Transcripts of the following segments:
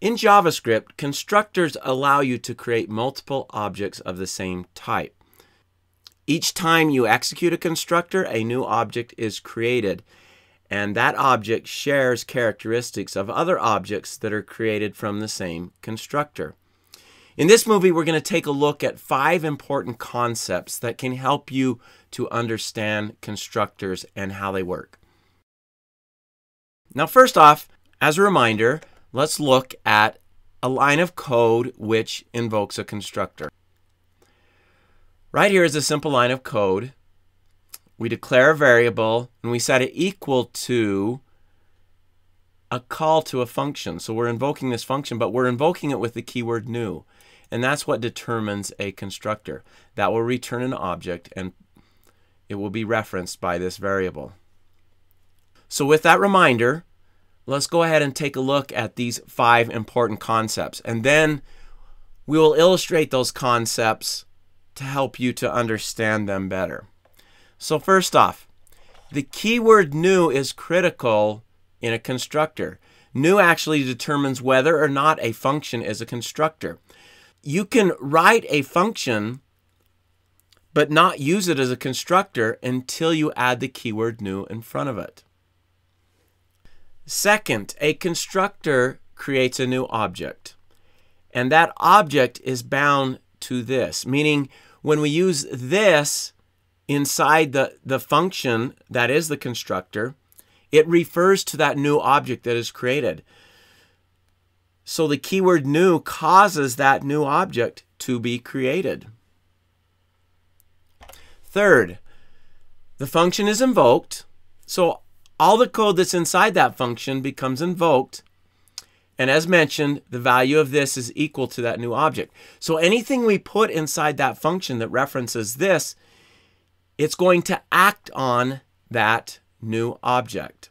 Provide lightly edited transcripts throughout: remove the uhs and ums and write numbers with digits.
In JavaScript, constructors allow you to create multiple objects of the same type. Each time you execute a constructor, a new object is created, and that object shares characteristics of other objects that are created from the same constructor. In this movie, we're going to take a look at 5 important concepts that can help you to understand constructors and how they work. Now, first off, as a reminder, let's look at a line of code which invokes a constructor. Right here is a simple line of code. We declare a variable and we set it equal to a call to a function. So we're invoking this function, but we're invoking it with the keyword new. And that's what determines a constructor. That will return an object and it will be referenced by this variable. So with that reminder, let's go ahead and take a look at these 5 important concepts. And then we will illustrate those concepts to help you to understand them better. So first off, the keyword new is critical in a constructor. New actually determines whether or not a function is a constructor. You can write a function but not use it as a constructor until you add the keyword new in front of it. Second, a constructor creates a new object, and that object is bound to this, meaning when we use this inside the function that is the constructor, it refers to that new object that is created. So the keyword new causes that new object to be created. Third, the function is invoked. So all the code that's inside that function becomes invoked. And as mentioned, the value of this is equal to that new object. So anything we put inside that function that references this, it's going to act on that new object.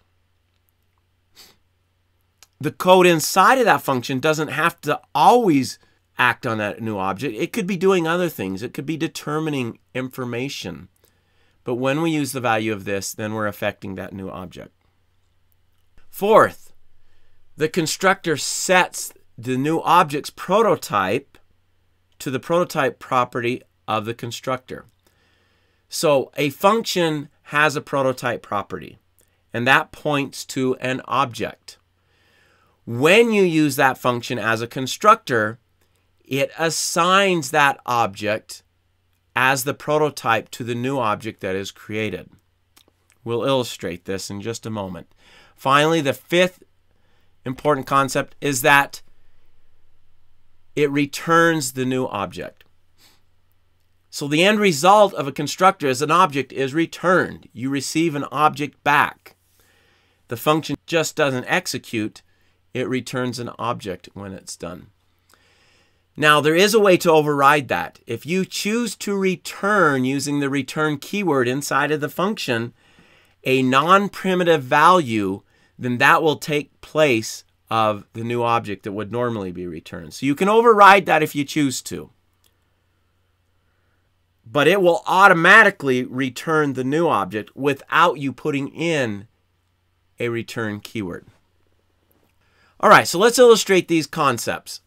The code inside of that function doesn't have to always act on that new object. It could be doing other things. It could be determining information. But when we use the value of this, then we're affecting that new object. Fourth, the constructor sets the new object's prototype to the prototype property of the constructor. So a function has a prototype property, and that points to an object. When you use that function as a constructor, it assigns that object as the prototype to the new object that is created. We'll illustrate this in just a moment. Finally, the 5th important concept is that it returns the new object. So the end result of a constructor is an object is returned. You receive an object back. The function just doesn't execute. It returns an object when it's done. Now, there is a way to override that. If you choose to return using the return keyword inside of the function a non-primitive value, then that will take place of the new object that would normally be returned. So you can override that if you choose to. But it will automatically return the new object without you putting in a return keyword. All right, so let's illustrate these concepts.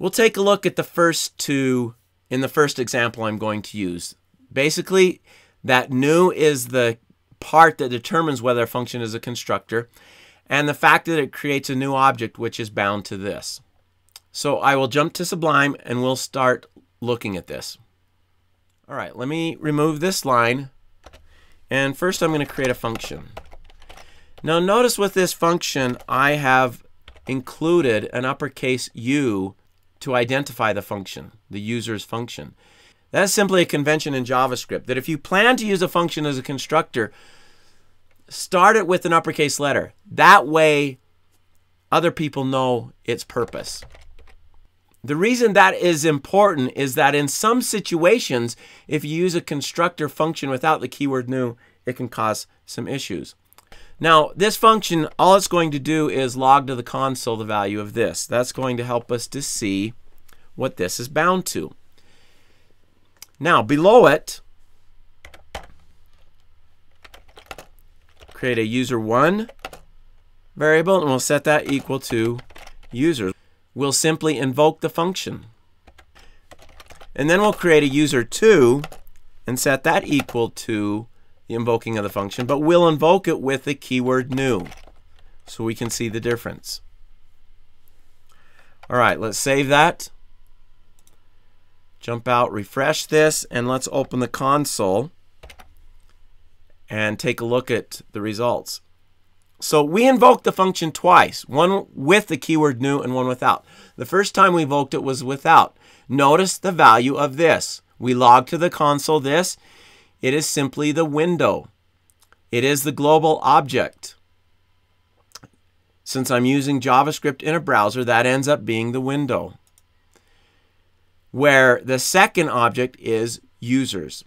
We'll take a look at the first two in the first example I'm going to use. Basically, that new is the part that determines whether a function is a constructor, and the fact that it creates a new object which is bound to this. So I will jump to Sublime and we'll start looking at this. All right, let me remove this line, and first I'm going to create a function. Now notice with this function I have included an uppercase U to identify the function, the user's function. That's simply a convention in JavaScript that if you plan to use a function as a constructor, start it with an uppercase letter. That way other people know its purpose. The reason that is important is that in some situations, if you use a constructor function without the keyword new, it can cause some issues. Now, this function, all it's going to do is log to the console the value of this. That's going to help us to see what this is bound to. Now, below it, create a user1 variable, and we'll set that equal to user. we'll simply invoke the function. And then we'll create a user2 and set that equal to the invoking of the function, but we'll invoke it with the keyword new so we can see the difference. All right, let's save that. Jump out, refresh this, and let's open the console and take a look at the results. So we invoked the function twice, one with the keyword new and one without. The first time we invoked it was without. Notice the value of this. We log to the console this. It is simply the window. It is the global object. Since I'm using JavaScript in a browser, that ends up being the window. Where the second object is users.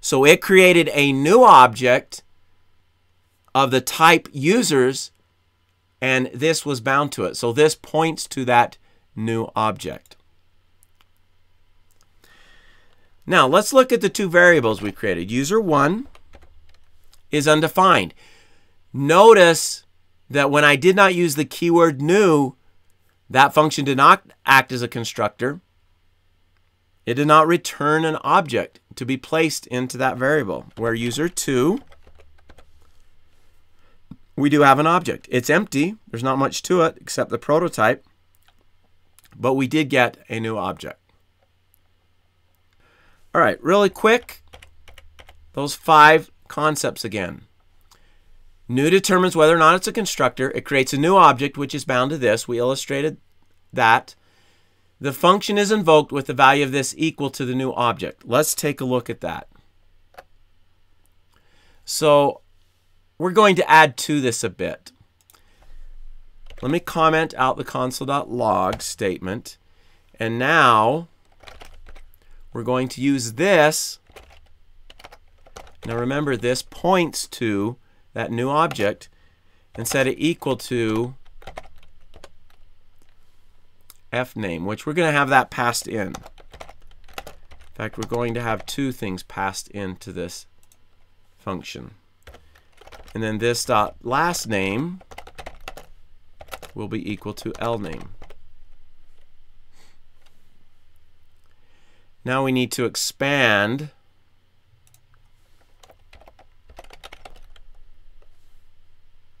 So it created a new object of the type users, and this was bound to it. So this points to that new object. Now let's look at the two variables we created. User1 is undefined. Notice that when I did not use the keyword new, that function did not act as a constructor. It did not return an object to be placed into that variable, where user2, we do have an object. It's empty. There's not much to it except the prototype, but we did get a new object. All right, really quick, those 5 concepts again. New determines whether or not it's a constructor. It creates a new object, which is bound to this. We illustrated that. The function is invoked with the value of this equal to the new object. Let's take a look at that. So we're going to add to this a bit. Let me comment out the console.log statement. And now we're going to use this. Now remember, this points to that new object, and set it equal to fname, which we're going to have that passed in. In fact, we're going to have 2 things passed into this function. And then this dot last name will be equal to lname. Now we need to expand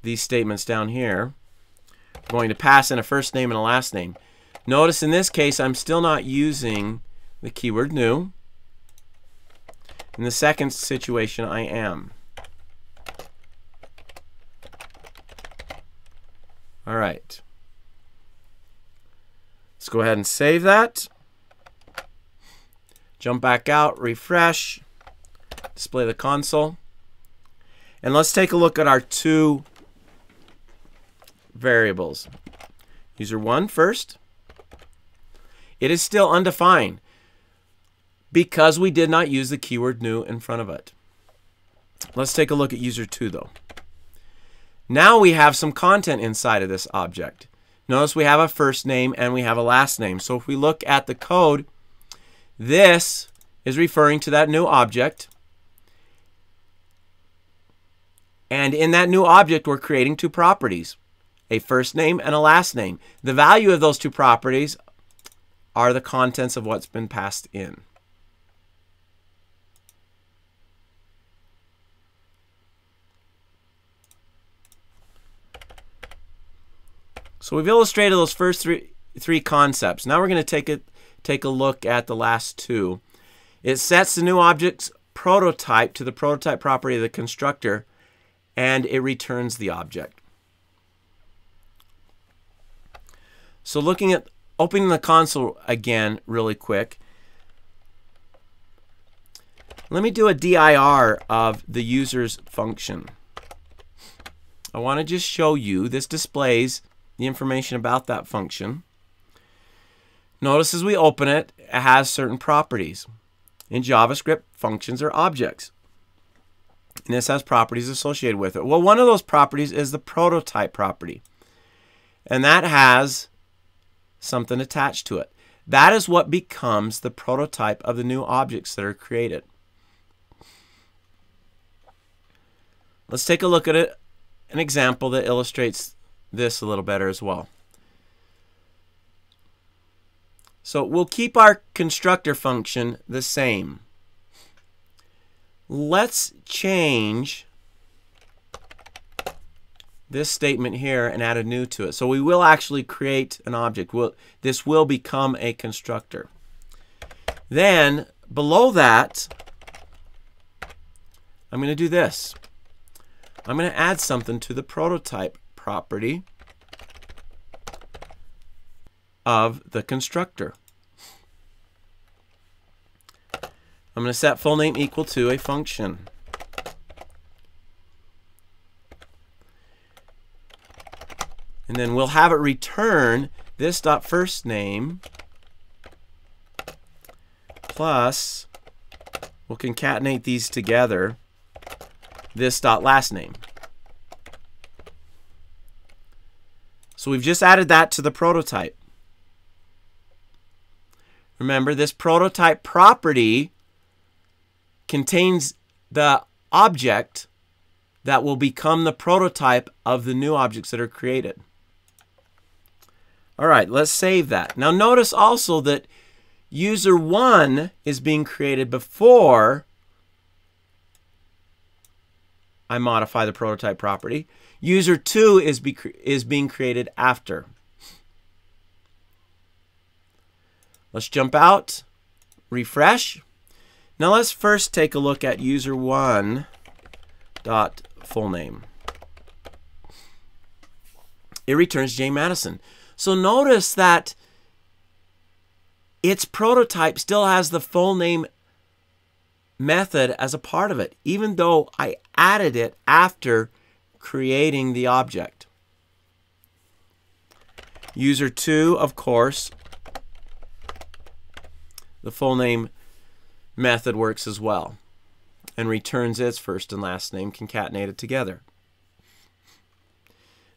these statements down here. I'm going to pass in a first name and a last name. Notice in this case I'm still not using the keyword new. In the second situation I am. All right. Let's go ahead and save that. Jump back out, refresh, display the console. And let's take a look at our 2 variables. User1 first. It is still undefined because we did not use the keyword new in front of it. Let's take a look at user2 though. Now we have some content inside of this object. Notice we have a first name and we have a last name. So if we look at the code, this is referring to that new object. And in that new object, we're creating 2 properties, a first name and a last name. The value of those 2 properties are the contents of what's been passed in. So we've illustrated those first three concepts. Now we're going to take a look at the last 2. It sets the new object's prototype to the prototype property of the constructor, and it returns the object. So looking at opening the console again really quick, let me do a dir of the users function. I want to just show you, this displays the information about that function. Notice as we open it, it has certain properties. In JavaScript, functions are objects. And this has properties associated with it. Well, one of those properties is the prototype property. And that has something attached to it. That is what becomes the prototype of the new objects that are created. Let's take a look at an example that illustrates this a little better as well. So we'll keep our constructor function the same. Let's change this statement here and add a new to it. So we will actually create an object. This will become a constructor. Then below that, I'm going to do this. I'm going to add something to the prototype property of the constructor. I'm going to set full name equal to a function. And then we'll have it return this dot first name plus, we'll concatenate these together, this dot last name. So we've just added that to the prototype. Remember, this prototype property contains the object that will become the prototype of the new objects that are created. All right, let's save that. Now notice also that user 1 is being created before I modify the prototype property. User 2 is being created after. Let's jump out, refresh. Now let's first take a look at user 1 dot full name. It returns J. Madison. So notice that its prototype still has the full name method as a part of it, even though I added it after creating the object. User 2, of course, the full name method works as well and returns its first and last name concatenated together.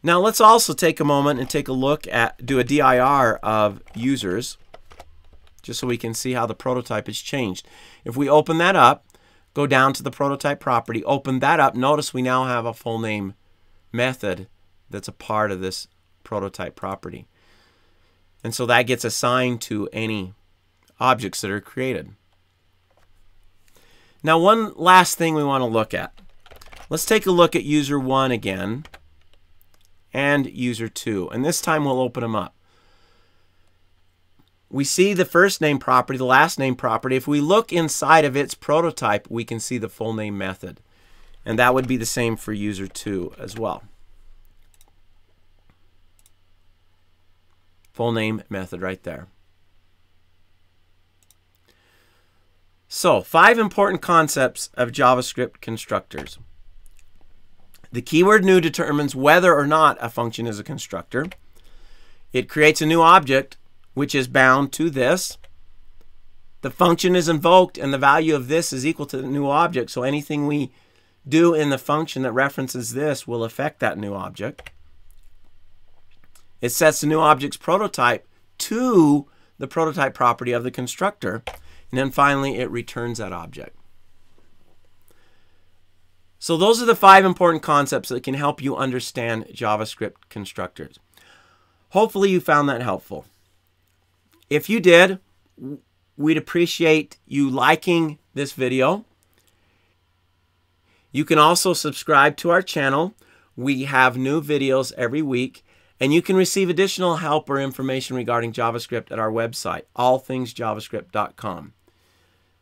Now let's also take a moment and take a look at, do a dir of users, just so we can see how the prototype has changed. If we open that up, go down to the prototype property, open that up, notice we now have a full name method that's a part of this prototype property. And so that gets assigned to any objects that are created. Now one last thing we want to look at. Let's take a look at user 1 again and user 2, and this time we'll open them up. We see the first name property, the last name property. If we look inside of its prototype, we can see the full name method, and that would be the same for user 2 as well. Full name method right there. So, 5 important concepts of JavaScript constructors. The keyword new determines whether or not a function is a constructor. It creates a new object which is bound to this. The function is invoked and the value of this is equal to the new object, so anything we do in the function that references this will affect that new object. It sets the new object's prototype to the prototype property of the constructor. And then finally, it returns that object. So those are the 5 important concepts that can help you understand JavaScript constructors. Hopefully you found that helpful. If you did, we'd appreciate you liking this video. You can also subscribe to our channel. We have new videos every week. And you can receive additional help or information regarding JavaScript at our website, allthingsjavascript.com.